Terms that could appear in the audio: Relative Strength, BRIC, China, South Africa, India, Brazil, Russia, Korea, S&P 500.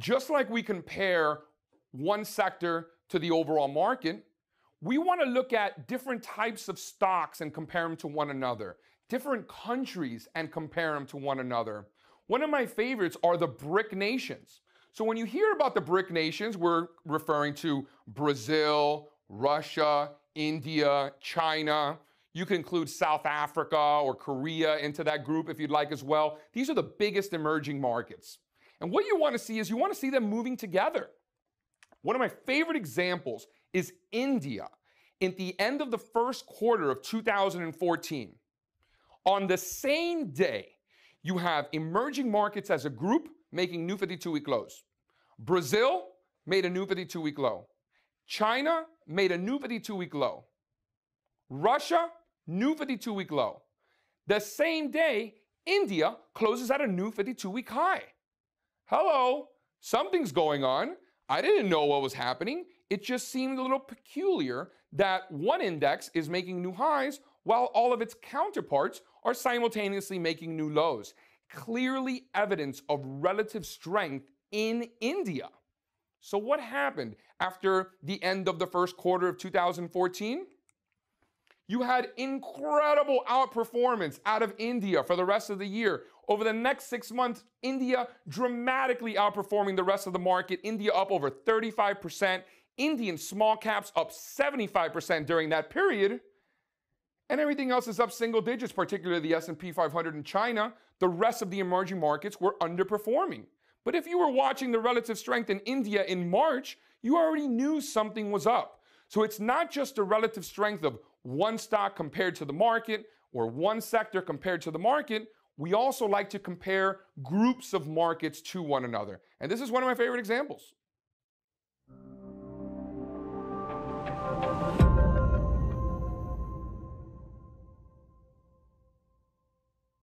just like we compare one sector to the overall market, we want to look at different types of stocks and compare them to one another, different countries and compare them to one another. One of my favorites are the BRIC nations. So when you hear about the BRIC nations, we're referring to Brazil, Russia, India, China. You can include South Africa or Korea into that group if you'd like as well. These are the biggest emerging markets. And what you want to see is you want to see them moving together. One of my favorite examples is India. At the end of the first quarter of 2014, on the same day, you have emerging markets as a group making new 52-week lows. Brazil made a new 52-week low. China made a new 52-week low. Russia, new 52-week low. The same day, India closes at a new 52-week high. Hello, something's going on. I didn't know what was happening. It just seemed a little peculiar that one index is making new highs while all of its counterparts are simultaneously making new lows. Clearly evidence of relative strength in India. So what happened after the end of the first quarter of 2014? You had incredible outperformance out of India for the rest of the year. Over the next 6 months, India dramatically outperforming the rest of the market. India up over 35%. Indian small caps up 75% during that period. And everything else is up single digits, particularly the S&P 500 in China. The rest of the emerging markets were underperforming. But if you were watching the relative strength in India in March, you already knew something was up. So it's not just the relative strength of one stock compared to the market or one sector compared to the market. We also like to compare groups of markets to one another. And this is one of my favorite examples.